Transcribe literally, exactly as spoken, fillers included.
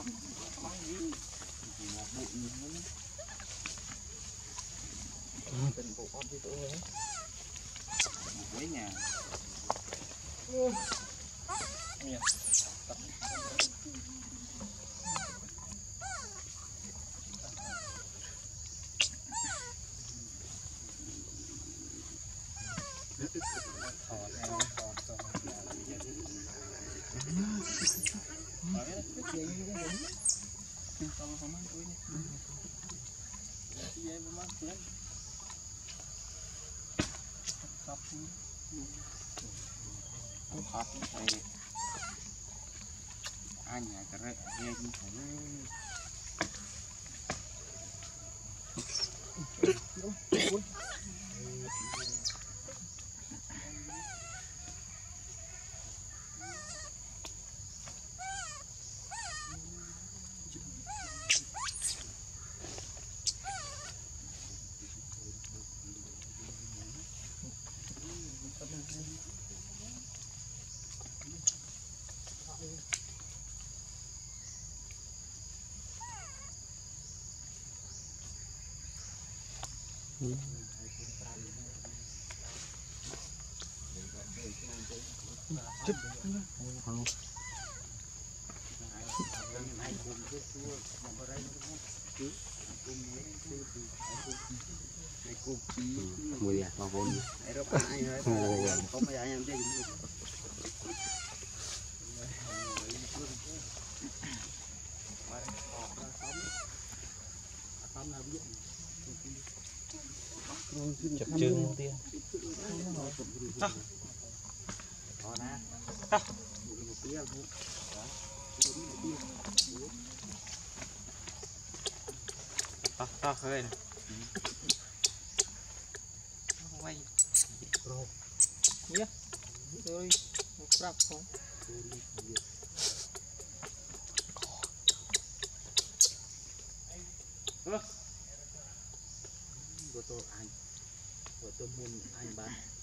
Hãy subscribe chập chưng tia à. À. À, à, hơi này. Quay nhé rồi một rạp không của tôi anh của tôi muốn anh bán